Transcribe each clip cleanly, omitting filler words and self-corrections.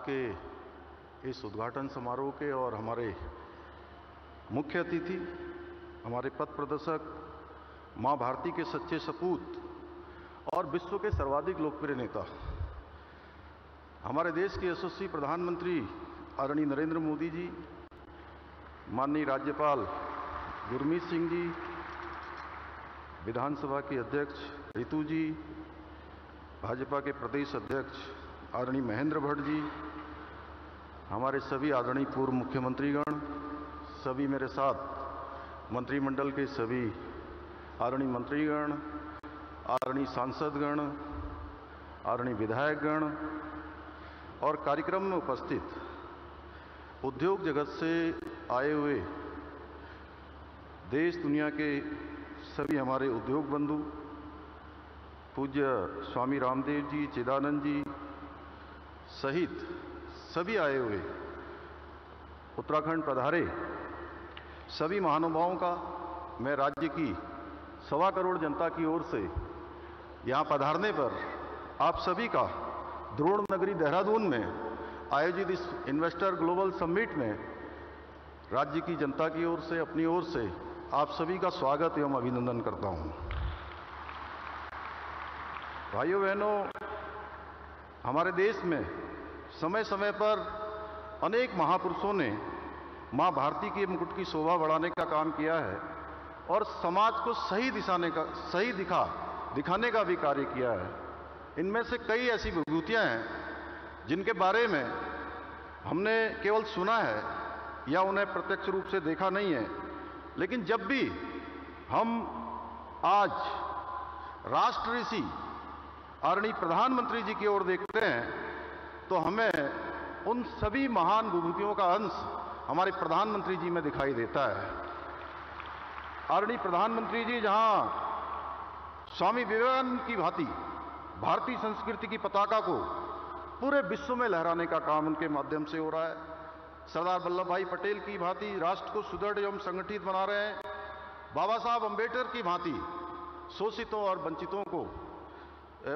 आज के इस उद्घाटन समारोह के और हमारे मुख्य अतिथि, हमारे पथ प्रदर्शक, माँ भारती के सच्चे सपूत और विश्व के सर्वाधिक लोकप्रिय नेता, हमारे देश के यशस्वी प्रधानमंत्री आदरणीय नरेंद्र मोदी जी, माननीय राज्यपाल गुरमीत सिंह जी, विधानसभा के अध्यक्ष रितु जी, भाजपा के प्रदेश अध्यक्ष आदरणीय महेंद्र भट्ट जी, हमारे सभी आदरणीय पूर्व मुख्यमंत्रीगण, सभी मेरे साथ मंत्रिमंडल के सभी आदरणीय मंत्रीगण, आदरणीय सांसदगण, आदरणीय विधायकगण और कार्यक्रम में उपस्थित उद्योग जगत से आए हुए देश दुनिया के सभी हमारे उद्योग बंधु, पूज्य स्वामी रामदेव जी, चिदानंद जी सहित सभी आए हुए उत्तराखंड पधारे सभी महानुभावों का मैं राज्य की 1.25 करोड़ जनता की ओर से यहाँ पधारने पर आप सभी का द्रोण नगरी देहरादून में आयोजित इस इन्वेस्टर ग्लोबल समिट में राज्य की जनता की ओर से, अपनी ओर से आप सभी का स्वागत एवं अभिनंदन करता हूँ। भाइयों बहनों, हमारे देश में समय समय पर अनेक महापुरुषों ने माँ भारती के मुकुट की शोभा बढ़ाने का काम किया है और समाज को सही दिखाने का भी कार्य किया है। इनमें से कई ऐसी विभूतियाँ हैं जिनके बारे में हमने केवल सुना है या उन्हें प्रत्यक्ष रूप से देखा नहीं है, लेकिन जब भी हम आज राष्ट्र ऋषि आदरणीय प्रधानमंत्री जी की ओर देखते हैं तो हमें उन सभी महान विभूतियों का अंश हमारे प्रधानमंत्री जी में दिखाई देता है। आदरणीय प्रधानमंत्री जी जहाँ स्वामी विवेकानंद की भांति भारतीय संस्कृति की पताका को पूरे विश्व में लहराने का काम उनके माध्यम से हो रहा है, सरदार वल्लभ भाई पटेल की भांति राष्ट्र को सुदृढ़ एवं संगठित बना रहे हैं, बाबा साहब अम्बेडकर की भांति शोषितों और वंचितों को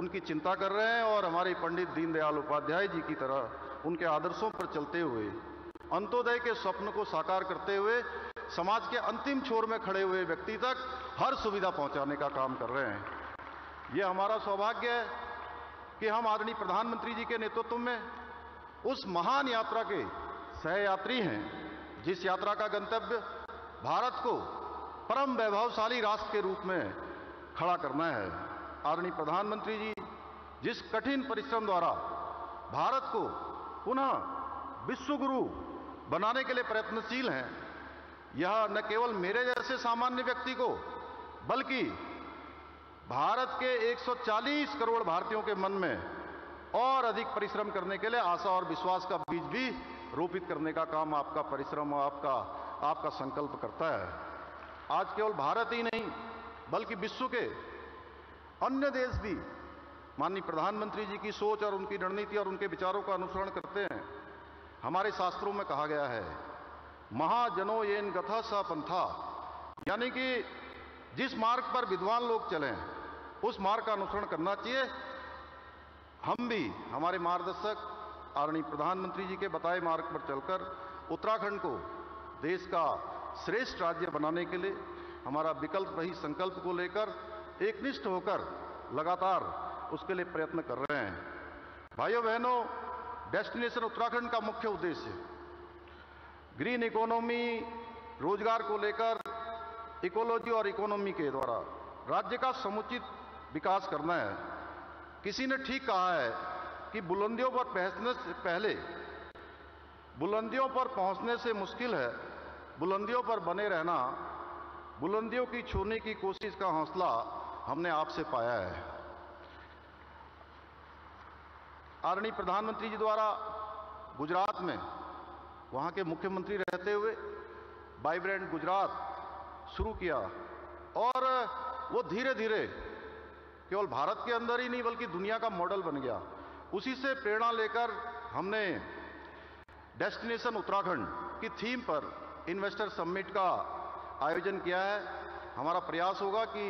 उनकी चिंता कर रहे हैं और हमारे पंडित दीनदयाल उपाध्याय जी की तरह उनके आदर्शों पर चलते हुए अंत्योदय के स्वप्न को साकार करते हुए समाज के अंतिम छोर में खड़े हुए व्यक्ति तक हर सुविधा पहुंचाने का काम कर रहे हैं। यह हमारा सौभाग्य है कि हम आदरणीय प्रधानमंत्री जी के नेतृत्व में उस महान यात्रा के सहयात्री हैं जिस यात्रा का गंतव्य भारत को परम वैभवशाली राष्ट्र के रूप में खड़ा करना है। आदरणीय प्रधानमंत्री जी जिस कठिन परिश्रम द्वारा भारत को पुनः विश्वगुरु बनाने के लिए प्रयत्नशील हैं, यह न केवल मेरे जैसे सामान्य व्यक्ति को बल्कि भारत के 140 करोड़ भारतीयों के मन में और अधिक परिश्रम करने के लिए आशा और विश्वास का बीज भी रोपित करने का काम आपका परिश्रम और आपका संकल्प करता है। आज केवल भारत ही नहीं बल्कि विश्व के अन्य देश भी माननीय प्रधानमंत्री जी की सोच और उनकी रणनीति और उनके विचारों का अनुसरण करते हैं। हमारे शास्त्रों में कहा गया है महाजनो येन गथा सा पंथा, यानी कि जिस मार्ग पर विद्वान लोग चलें उस मार्ग का अनुसरण करना चाहिए। हम भी हमारे मार्गदर्शक आदरणीय प्रधानमंत्री जी के बताए मार्ग पर चलकर उत्तराखंड को देश का श्रेष्ठ राज्य बनाने के लिए हमारा विकल्प रही संकल्प को लेकर एकनिष्ठ होकर लगातार उसके लिए प्रयत्न कर रहे हैं। भाइयों बहनों, डेस्टिनेशन उत्तराखंड का मुख्य उद्देश्य ग्रीन इकोनॉमी, रोजगार को लेकर इकोलॉजी और इकोनॉमी के द्वारा राज्य का समुचित विकास करना है। किसी ने ठीक कहा है कि बुलंदियों पर पहुंचने से पहले बुलंदियों पर पहुंचने से मुश्किल है, बुलंदियों पर बने रहना, बुलंदियों की छूने की कोशिश का हौसला हमने आपसे पाया है। आदरणीय प्रधानमंत्री जी द्वारा गुजरात में वहाँ के मुख्यमंत्री रहते हुए वाइब्रेंट गुजरात शुरू किया और वो धीरे धीरे केवल भारत के अंदर ही नहीं बल्कि दुनिया का मॉडल बन गया। उसी से प्रेरणा लेकर हमने डेस्टिनेशन उत्तराखंड की थीम पर इन्वेस्टर समिट का आयोजन किया है। हमारा प्रयास होगा कि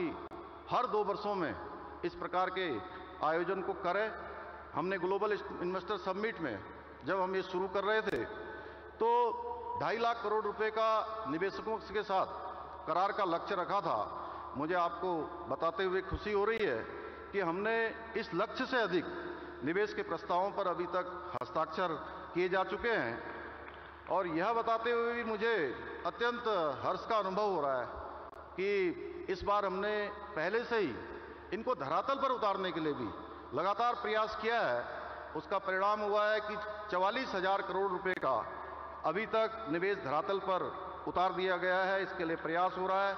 हर 2 वर्षों में इस प्रकार के आयोजन को करें। हमने ग्लोबल इन्वेस्टर समिट में जब हम ये शुरू कर रहे थे तो 2.5 लाख करोड़ रुपए का निवेशकों के साथ करार का लक्ष्य रखा था। मुझे आपको बताते हुए खुशी हो रही है कि हमने इस लक्ष्य से अधिक निवेश के प्रस्तावों पर अभी तक हस्ताक्षर किए जा चुके हैं और यह बताते हुए भी मुझे अत्यंत हर्ष का अनुभव हो रहा है कि इस बार हमने पहले से ही इनको धरातल पर उतारने के लिए भी लगातार प्रयास किया है। उसका परिणाम हुआ है कि 44,000 करोड़ रुपए का अभी तक निवेश धरातल पर उतार दिया गया है। इसके लिए प्रयास हो रहा है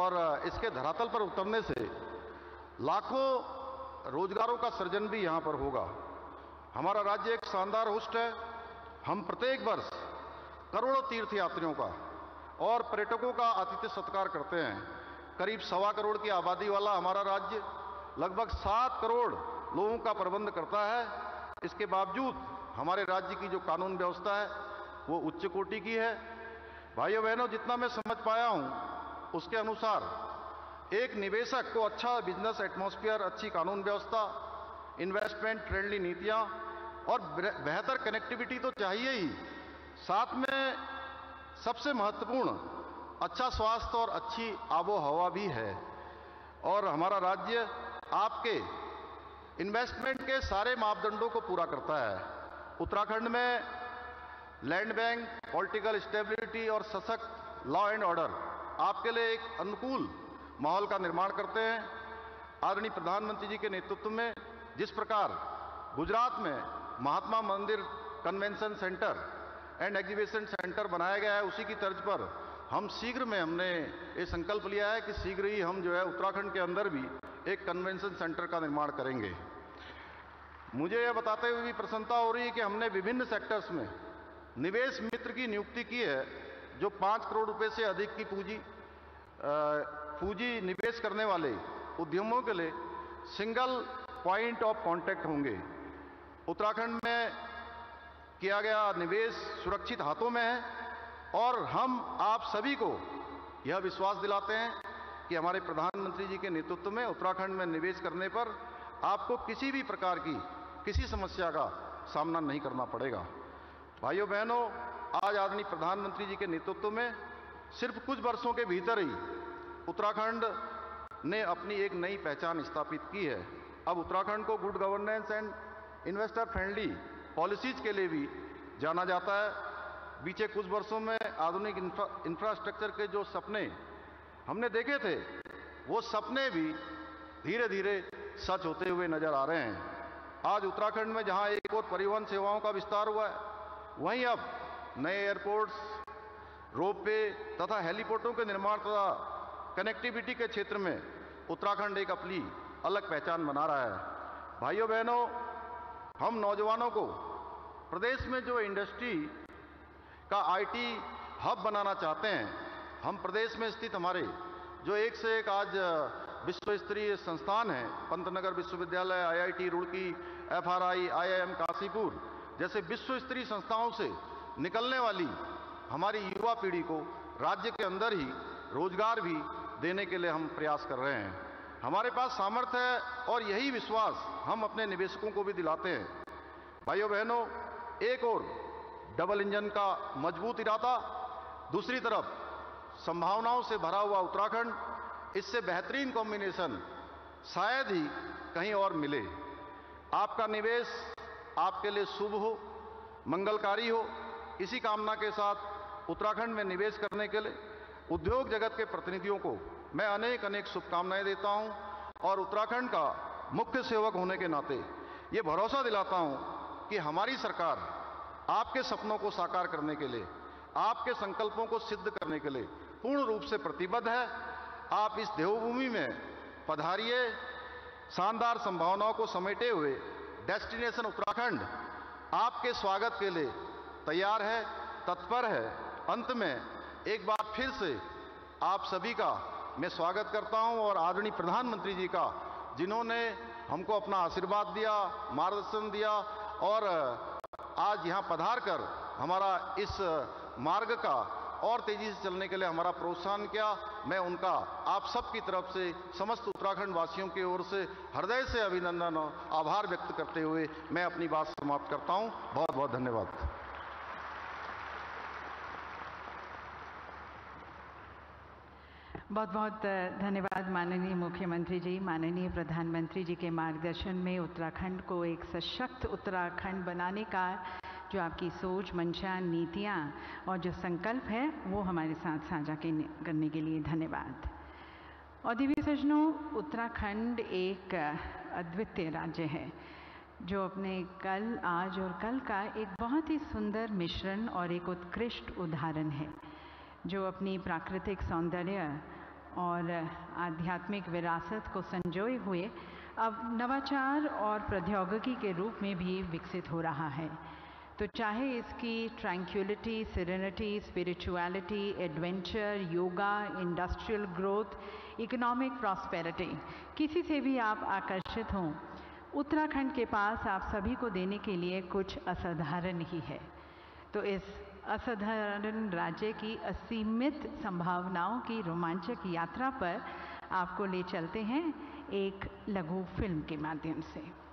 और इसके धरातल पर उतरने से लाखों रोजगारों का सृजन भी यहाँ पर होगा। हमारा राज्य एक शानदार होस्ट है। हम प्रत्येक वर्ष करोड़ों तीर्थ यात्रियों का और पर्यटकों का आतिथ्य सत्कार करते हैं। करीब 1.25 करोड़ की आबादी वाला हमारा राज्य लगभग 7 करोड़ लोगों का प्रबंध करता है। इसके बावजूद हमारे राज्य की जो कानून व्यवस्था है वो उच्च कोटि की है। भाइयों बहनों, जितना मैं समझ पाया हूँ उसके अनुसार एक निवेशक को अच्छा बिजनेस एटमॉस्फेयर, अच्छी कानून व्यवस्था, इन्वेस्टमेंट फ्रेंडली नीतियाँ और बेहतर कनेक्टिविटी तो चाहिए ही, साथ में सबसे महत्वपूर्ण अच्छा स्वास्थ्य और अच्छी आबोहवा भी है। और हमारा राज्य आपके इन्वेस्टमेंट के सारे मापदंडों को पूरा करता है। उत्तराखंड में लैंड बैंक, पॉलिटिकल स्टेबिलिटी और सशक्त लॉ एंड ऑर्डर आपके लिए एक अनुकूल माहौल का निर्माण करते हैं। आदरणीय प्रधानमंत्री जी के नेतृत्व में जिस प्रकार गुजरात में Mahatma Mandir convention centre and exhibition centre बनाया गया है, उसी की तर्ज पर हमने ये संकल्प लिया है कि शीघ्र ही हम जो है उत्तराखंड के अंदर भी एक कन्वेंशन सेंटर का निर्माण करेंगे। मुझे यह बताते हुए भी प्रसन्नता हो रही है कि हमने विभिन्न सेक्टर्स में निवेश मित्र की नियुक्ति की है, जो 5 करोड़ रुपए से अधिक की पूंजी निवेश करने वाले उद्यमों के लिए सिंगल पॉइंट ऑफ कांटेक्ट होंगे। उत्तराखंड में किया गया निवेश सुरक्षित हाथों में है और हम आप सभी को यह विश्वास दिलाते हैं कि हमारे प्रधानमंत्री जी के नेतृत्व में उत्तराखंड में निवेश करने पर आपको किसी भी प्रकार की किसी समस्या का सामना नहीं करना पड़ेगा। भाइयों बहनों, आज आदरणीय प्रधानमंत्री जी के नेतृत्व में सिर्फ कुछ वर्षों के भीतर ही उत्तराखंड ने अपनी एक नई पहचान स्थापित की है। अब उत्तराखंड को good governance and investor friendly policies के लिए भी जाना जाता है। बीते कुछ वर्षों में आधुनिक इंफ्रास्ट्रक्चर के जो सपने हमने देखे थे वो सपने भी धीरे धीरे सच होते हुए नजर आ रहे हैं। आज उत्तराखंड में जहां एक और परिवहन सेवाओं का विस्तार हुआ है, वहीं अब नए एयरपोर्ट्स, रोपवे तथा हेलीपोर्टों के निर्माण तथा कनेक्टिविटी के क्षेत्र में उत्तराखंड एक अपनी अलग पहचान बना रहा है। भाइयों बहनों, हम नौजवानों को प्रदेश में जो इंडस्ट्री का IT हब बनाना चाहते हैं, हम प्रदेश में स्थित हमारे जो एक से एक आज विश्व स्तरीय संस्थान हैं, पंतनगर विश्वविद्यालय, IIT Roorkee, FRI, IIM Kashipur जैसे विश्व स्तरीय संस्थाओं से निकलने वाली हमारी युवा पीढ़ी को राज्य के अंदर ही रोजगार भी देने के लिए हम प्रयास कर रहे हैं। हमारे पास सामर्थ्य है और यही विश्वास हम अपने निवेशकों को भी दिलाते हैं। भाइयों बहनों, एक और डबल इंजन का मजबूत इरादा, दूसरी तरफ संभावनाओं से भरा हुआ उत्तराखंड, इससे बेहतरीन कॉम्बिनेशन शायद ही कहीं और मिले। आपका निवेश आपके लिए शुभ हो, मंगलकारी हो। इसी कामना के साथ उत्तराखंड में निवेश करने के लिए उद्योग जगत के प्रतिनिधियों को मैं अनेक अनेक शुभकामनाएं देता हूं और उत्तराखंड का मुख्य सेवक होने के नाते ये भरोसा दिलाता हूं कि हमारी सरकार आपके सपनों को साकार करने के लिए, आपके संकल्पों को सिद्ध करने के लिए पूर्ण रूप से प्रतिबद्ध है। आप इस देवभूमि में पधारिए, शानदार संभावनाओं को समेटे हुए डेस्टिनेशन उत्तराखंड आपके स्वागत के लिए तैयार है, तत्पर है। अंत में एक बार फिर से आप सभी का मैं स्वागत करता हूं और आदरणीय प्रधानमंत्री जी का, जिन्होंने हमको अपना आशीर्वाद दिया, मार्गदर्शन दिया और आज यहाँ पधार कर हमारा इस मार्ग का और तेजी से चलने के लिए हमारा प्रोत्साहन किया। मैं उनका आप सब की तरफ से समस्त उत्तराखंड वासियों की ओर से हृदय से अभिनंदन और आभार व्यक्त करते हुए मैं अपनी बात समाप्त करता हूँ। बहुत बहुत धन्यवाद। बहुत बहुत धन्यवाद माननीय मुख्यमंत्री जी, माननीय प्रधानमंत्री जी के मार्गदर्शन में उत्तराखंड को एक सशक्त उत्तराखंड बनाने का जो आपकी सोच, मंशा, नीतियाँ और जो संकल्प है वो हमारे साथ साझा करने के लिए धन्यवाद। और दिव्य सज्जनों, उत्तराखंड एक अद्वितीय राज्य है जो अपने कल, आज और कल का एक बहुत ही सुंदर मिश्रण और एक उत्कृष्ट उदाहरण है, जो अपनी प्राकृतिक सौंदर्य और आध्यात्मिक विरासत को संजोए हुए अब नवाचार और प्रौद्योगिकी के रूप में भी विकसित हो रहा है। तो चाहे इसकी tranquillity, serenity, spirituality, adventure, yoga, industrial growth, economic prosperity, किसी से भी आप आकर्षित हों, उत्तराखंड के पास आप सभी को देने के लिए कुछ असाधारण ही है। तो इस असाधारण राज्य की असीमित संभावनाओं की रोमांचक यात्रा पर आपको ले चलते हैं एक लघु फिल्म के माध्यम से।